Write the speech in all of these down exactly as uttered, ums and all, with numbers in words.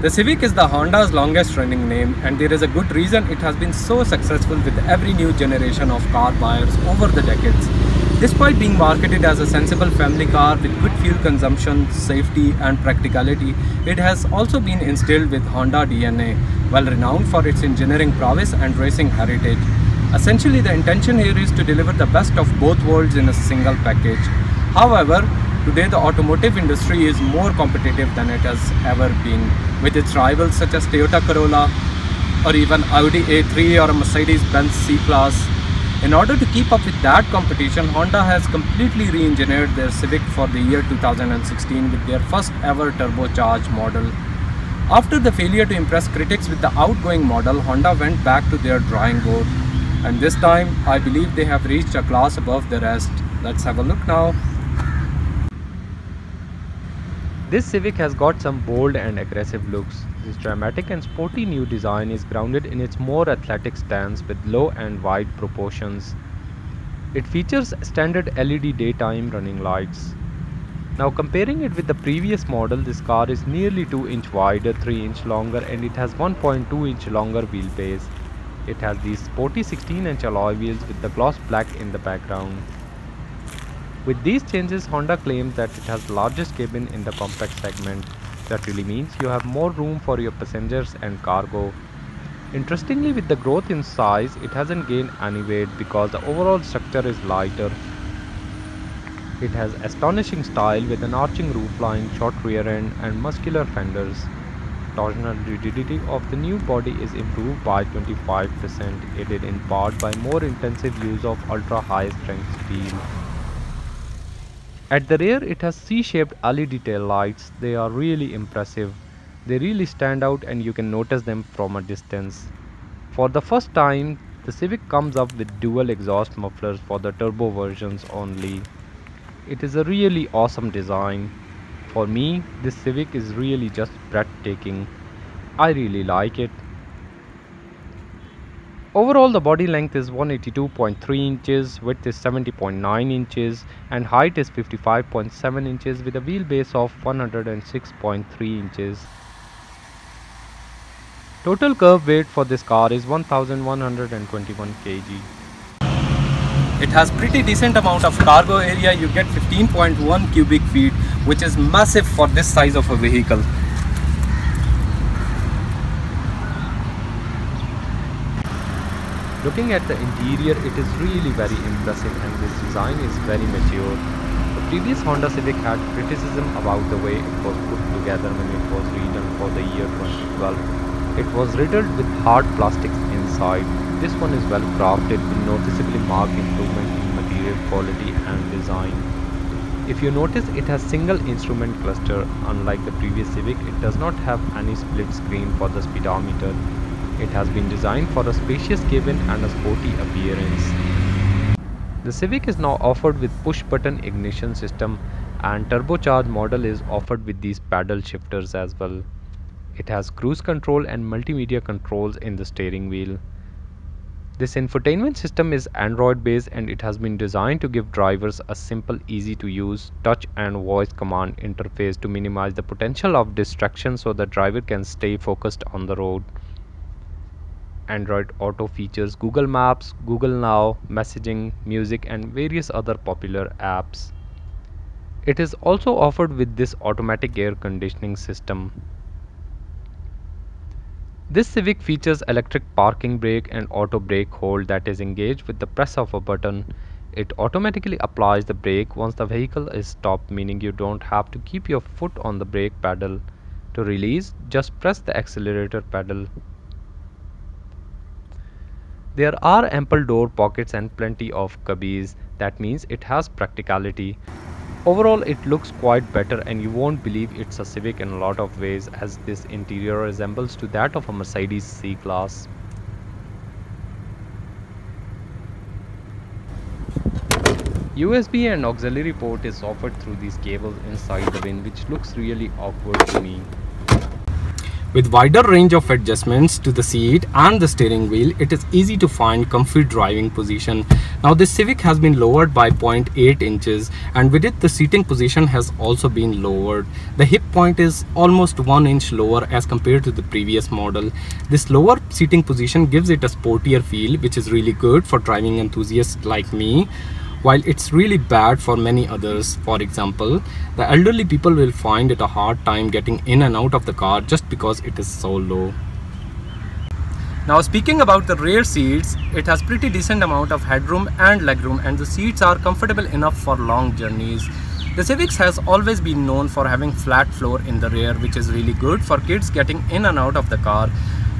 The Civic is the Honda's longest running name, and there is a good reason it has been so successful with every new generation of car buyers over the decades. Despite being marketed as a sensible family car with good fuel consumption, safety and practicality, it has also been instilled with Honda D N A, well renowned for its engineering prowess and racing heritage. Essentially, the intention here is to deliver the best of both worlds in a single package. However, today the automotive industry is more competitive than it has ever been, with its rivals such as Toyota Corolla or even Audi A three or a Mercedes-Benz C-Class. In order to keep up with that competition, Honda has completely re-engineered their Civic for the year two thousand sixteen with their first ever turbocharged model. After the failure to impress critics with the outgoing model, Honda went back to their drawing board, and this time I believe they have reached a class above the rest. Let's have a look now. This Civic has got some bold and aggressive looks. This dramatic and sporty new design is grounded in its more athletic stance with low and wide proportions. It features standard L E D daytime running lights. Now comparing it with the previous model, this car is nearly two inch wider, three inch longer, and it has one point two inch longer wheelbase. It has these sporty sixteen inch alloy wheels with the gloss black in the background. With these changes, Honda claims that it has the largest cabin in the compact segment. That really means you have more room for your passengers and cargo. Interestingly, with the growth in size, it hasn't gained any weight because the overall structure is lighter. It has astonishing style with an arching roofline, short rear end and muscular fenders. Torsional rigidity of the new body is improved by twenty-five percent, aided in part by more intensive use of ultra-high strength steel. At the rear, it has C-shaped L E D tail lights. They are really impressive. They really stand out and you can notice them from a distance. For the first time, the Civic comes up with dual exhaust mufflers for the turbo versions only. It is a really awesome design. For me, this Civic is really just breathtaking. I really like it. Overall, the body length is one hundred eighty-two point three inches, width is seventy point nine inches and height is fifty-five point seven inches with a wheelbase of one hundred six point three inches. Total curb weight for this car is one thousand one hundred twenty-one kilograms. It has pretty decent amount of cargo area. You get fifteen point one cubic feet, which is massive for this size of a vehicle. Looking at the interior, it is really very impressive and this design is very mature. The previous Honda Civic had criticism about the way it was put together when it was redone for the year twenty twelve. It was riddled with hard plastics inside. This one is well crafted with noticeably marked improvement in material quality and design. If you notice, it has single instrument cluster. Unlike the previous Civic, it does not have any split screen for the speedometer. It has been designed for a spacious cabin and a sporty appearance. The Civic is now offered with push-button ignition system, and turbocharged model is offered with these paddle shifters as well. It has cruise control and multimedia controls in the steering wheel. This infotainment system is Android based and it has been designed to give drivers a simple, easy to use touch and voice command interface to minimize the potential of distraction so the driver can stay focused on the road. Android Auto features Google Maps, Google Now, messaging, music and various other popular apps. It is also offered with this automatic air conditioning system. This Civic features electric parking brake and auto brake hold that is engaged with the press of a button. It automatically applies the brake once the vehicle is stopped, meaning you don't have to keep your foot on the brake pedal. To release, just press the accelerator pedal. There are ample door pockets and plenty of cubbies. That means it has practicality. Overall, it looks quite better and you won't believe it's a Civic in a lot of ways, as this interior resembles to that of a Mercedes C-Class. U S B and auxiliary port is offered through these cables inside the bin, which looks really awkward to me. With wider range of adjustments to the seat and the steering wheel, it is easy to find comfy driving position. Now this Civic has been lowered by zero point eight inches, and with it the seating position has also been lowered. The hip point is almost one inch lower as compared to the previous model. This lower seating position gives it a sportier feel, which is really good for driving enthusiasts like me, while it's really bad for many others. For example, the elderly people will find it a hard time getting in and out of the car just because it is so low. Now speaking about the rear seats, it has pretty decent amount of headroom and legroom, and the seats are comfortable enough for long journeys. The Civic has always been known for having flat floor in the rear, which is really good for kids getting in and out of the car.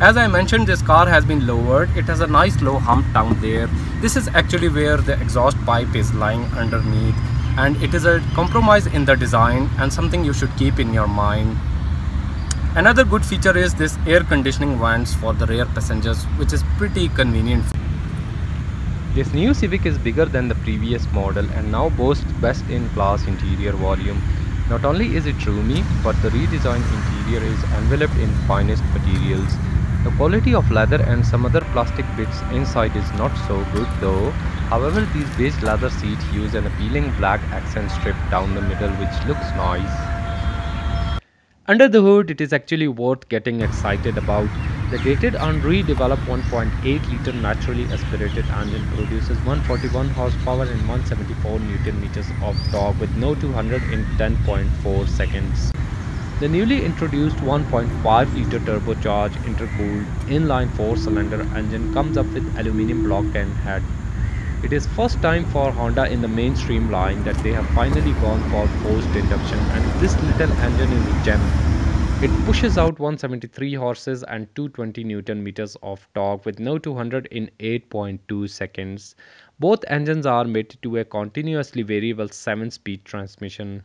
As I mentioned, this car has been lowered. It has a nice low hump down there. This is actually where the exhaust pipe is lying underneath, and it is a compromise in the design and something you should keep in your mind. Another good feature is this air conditioning vents for the rear passengers, which is pretty convenient. This new Civic is bigger than the previous model and now boasts best-in-class interior volume. Not only is it roomy, but the redesigned interior is enveloped in finest materials. The quality of leather and some other plastic bits inside is not so good though. However, these beige leather seats use an appealing black accent strip down the middle, which looks nice. Under the hood, it is actually worth getting excited about. The dated and redeveloped one point eight litre naturally aspirated engine produces one hundred forty-one horsepower and one hundred seventy-four newton meters of torque with no two hundred in ten point four seconds. The newly introduced one point five litre turbocharged intercooled inline four cylinder engine comes up with aluminium block and head. It is first time for Honda in the mainstream line that they have finally gone for forced induction, and this little engine is a gem. It pushes out one hundred seventy-three horses and two hundred twenty newton meters of torque with no two hundred in eight point two seconds. Both engines are mated to a continuously variable seven speed transmission.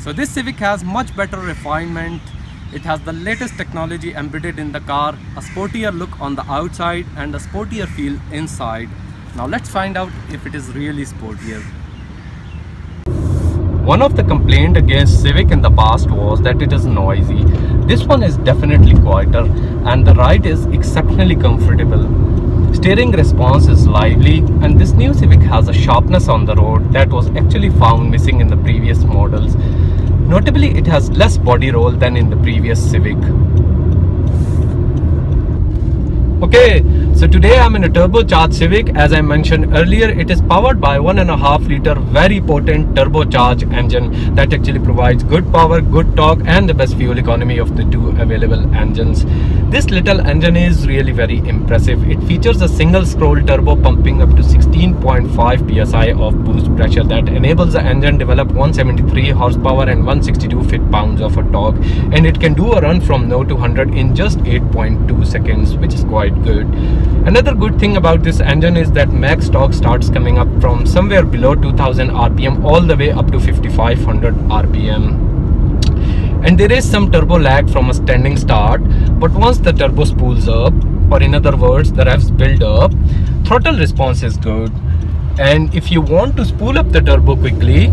So this Civic has much better refinement. It has the latest technology embedded in the car, a sportier look on the outside and a sportier feel inside. Now let's find out if it is really sportier. One of the complaints against Civic in the past was that it is noisy. This one is definitely quieter and the ride is exceptionally comfortable. Steering response is lively, and this new Civic has a sharpness on the road that was actually found missing in the previous models. Notably, it has less body roll than in the previous Civic. Okay, so today I'm in a turbocharged Civic. As I mentioned earlier, it is powered by one and a half liter very potent turbocharged engine that actually provides good power, good torque, and the best fuel economy of the two available engines. This little engine is really very impressive. It features a single scroll turbo pumping up to sixteen point five P S I of boost pressure that enables the engine to develop one hundred seventy-three horsepower and one hundred sixty-two foot pounds of a torque, and it can do a run from zero to one hundred in just eight point two seconds, which is quite good. Another good thing about this engine is that max torque starts coming up from somewhere below two thousand R P M all the way up to fifty-five hundred R P M. And there is some turbo lag from a standing start, but once the turbo spools up, or in other words the revs build up, throttle response is good. And if you want to spool up the turbo quickly,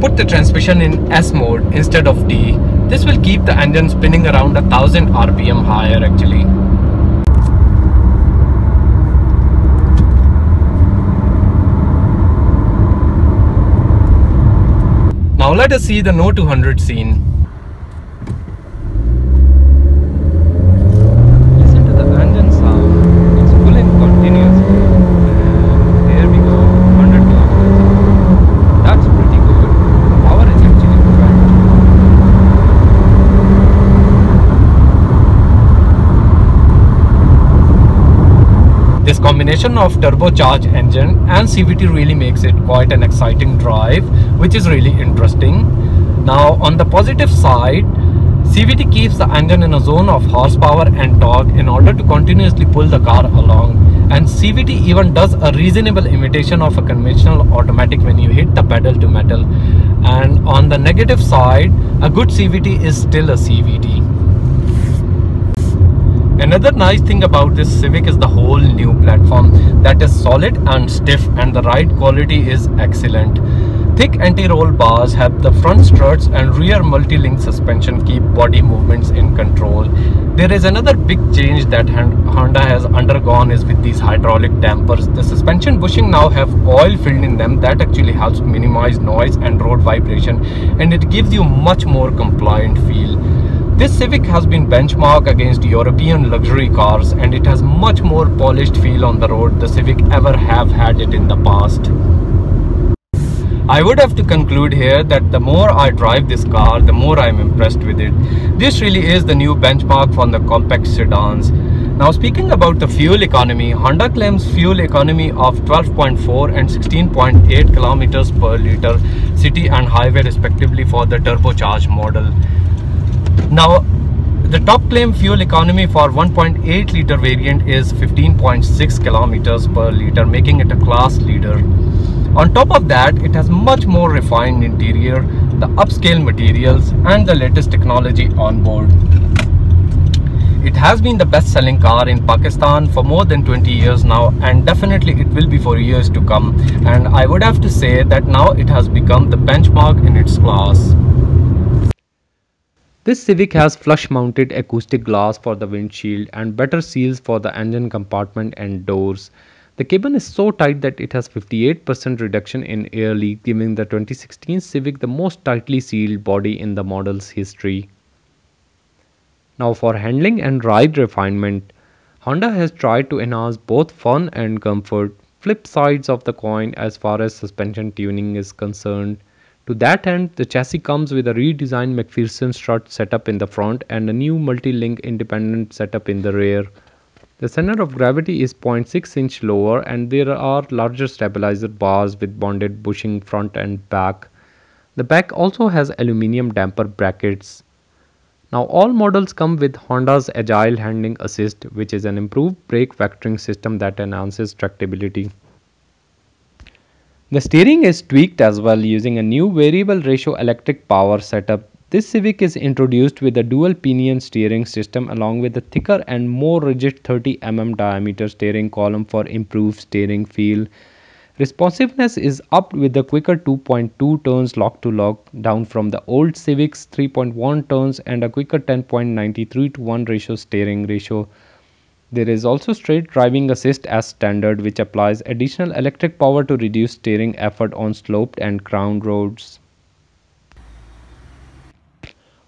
put the transmission in S mode instead of D. This will keep the engine spinning around one thousand R P M higher actually. Now let us see the no two hundred scene. Listen to the engine sound. It's pulling continuously. There we go. This combination of turbocharged engine and C V T really makes it quite an exciting drive, which is really interesting. Now on the positive side, C V T keeps the engine in a zone of horsepower and torque in order to continuously pull the car along, and C V T even does a reasonable imitation of a conventional automatic when you hit the pedal to metal. And on the negative side, a good C V T is still a C V T. Another nice thing about this Civic is the whole new platform that is solid and stiff, and the ride quality is excellent. Thick anti-roll bars help the front struts, and rear multi-link suspension keep body movements in control. There is another big change that Honda has undergone is with these hydraulic dampers. The suspension bushing now have oil filled in them that actually helps minimize noise and road vibration, and it gives you much more compliant feel. This Civic has been benchmarked against European luxury cars, and it has much more polished feel on the road the Civic ever have had it in the past. I would have to conclude here that the more I drive this car, the more I am impressed with it. This really is the new benchmark from the compact sedans. Now speaking about the fuel economy, Honda claims fuel economy of twelve point four and sixteen point eight kilometers per liter city and highway respectively for the turbocharged model. Now the top claim fuel economy for one point eight liter variant is fifteen point six kilometers per liter, making it a class leader. On top of that, it has much more refined interior, the upscale materials and the latest technology on board. It has been the best selling car in Pakistan for more than twenty years now, and definitely it will be for years to come, and I would have to say that now it has become the benchmark in its class. This Civic has flush mounted acoustic glass for the windshield and better seals for the engine compartment and doors. The cabin is so tight that it has fifty-eight percent reduction in air leak, giving the twenty sixteen Civic the most tightly sealed body in the model's history. Now for handling and ride refinement, Honda has tried to enhance both fun and comfort, flip sides of the coin as far as suspension tuning is concerned. To that end, the chassis comes with a redesigned McPherson strut setup in the front and a new multi-link independent setup in the rear. The center of gravity is zero point six inch lower, and there are larger stabilizer bars with bonded bushing front and back. The back also has aluminium damper brackets. Now all models come with Honda's Agile Handling Assist, which is an improved brake vectoring system that enhances tractability. The steering is tweaked as well using a new variable ratio electric power setup. This Civic is introduced with a dual pinion steering system along with a thicker and more rigid thirty millimeter diameter steering column for improved steering feel. Responsiveness is upped with the quicker two point two turns lock to lock, down from the old Civic's three point one turns and a quicker ten point nine three to one ratio steering ratio. There is also straight driving assist as standard, which applies additional electric power to reduce steering effort on sloped and crowned roads.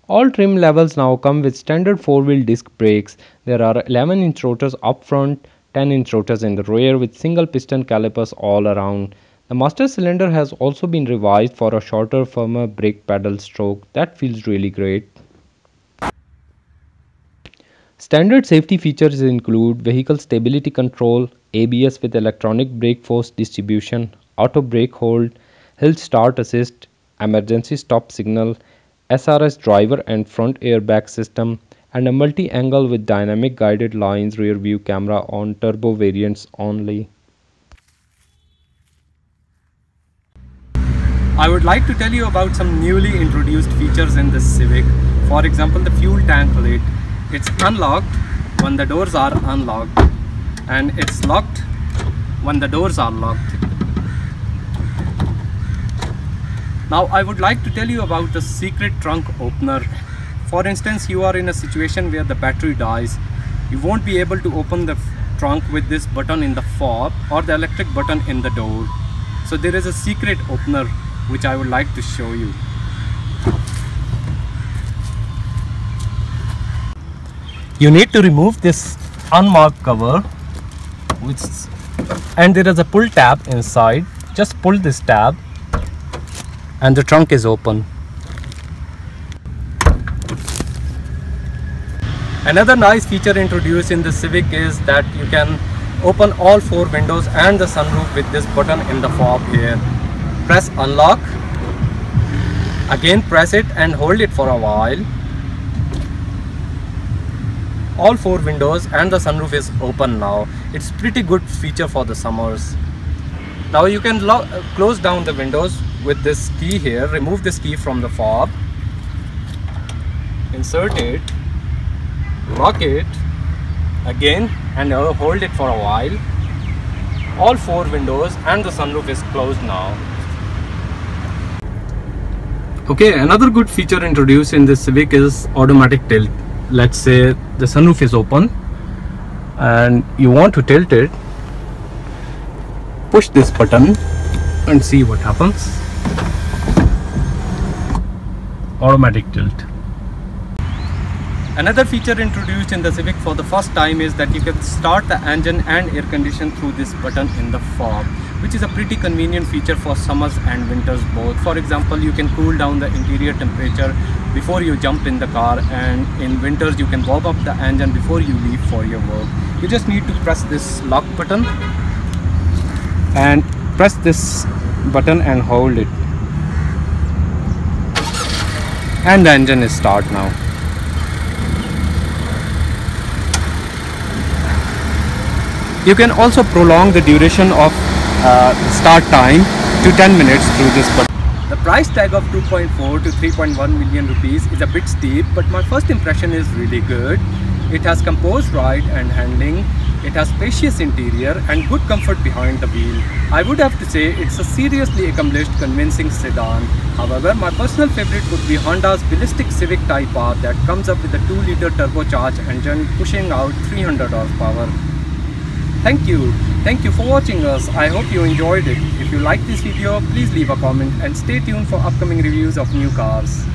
All trim levels now come with standard four-wheel disc brakes. There are eleven inch rotors up front, ten inch rotors in the rear with single piston calipers all around. The master cylinder has also been revised for a shorter, firmer brake pedal stroke. That feels really great. Standard safety features include vehicle stability control, A B S with electronic brake force distribution, auto brake hold, hill start assist, emergency stop signal, S R S driver and front airbag system, and a multi-angle with dynamic guided lines rear view camera on turbo variants only. I would like to tell you about some newly introduced features in this Civic. For example, the fuel tank lid. It's unlocked when the doors are unlocked, and it's locked when the doors are locked. Now I would like to tell you about the secret trunk opener. For instance, you are in a situation where the battery dies. You won't be able to open the trunk with this button in the fob or the electric button in the door. So there is a secret opener which I would like to show you. You need to remove this unmarked cover, which, and there is a pull tab inside. Just pull this tab and the trunk is open. Another nice feature introduced in the Civic is that you can Open all four windows and the sunroof with this button in the fob here. Press unlock. Again press it and hold it for a while. All four windows and the sunroof is open now. It's pretty good feature for the summers. Now you can lock, uh, close down the windows with this key here. Remove this key from the fob. Insert it. Lock it. Again and uh, hold it for a while. All four windows and the sunroof is closed now. Okay, another good feature introduced in this Civic is automatic tilt. Let's say the sunroof is open and you want to tilt it. Push this button and see what happens. Automatic tilt. Another feature introduced in the Civic for the first time is that you can start the engine and air condition through this button in the fob, which is a pretty convenient feature for summers and winters both. For example, you can cool down the interior temperature before you jump in the car, and in winters you can warm up the engine before you leave for your work. You just need to press this lock button and press this button and hold it, and the engine is started now. You can also prolong the duration of uh, start time to ten minutes through this button. The price tag of two point four to three point one million rupees is a bit steep, but my first impression is really good. It has composed ride and handling. It has spacious interior and good comfort behind the wheel. I would have to say it's a seriously accomplished, convincing sedan. However, my personal favorite would be Honda's ballistic Civic Type R that comes up with a two liter turbocharged engine pushing out three hundred horsepower. Thank you. Thank you for watching us. I hope you enjoyed it. If you like this video, please leave a comment and stay tuned for upcoming reviews of new cars.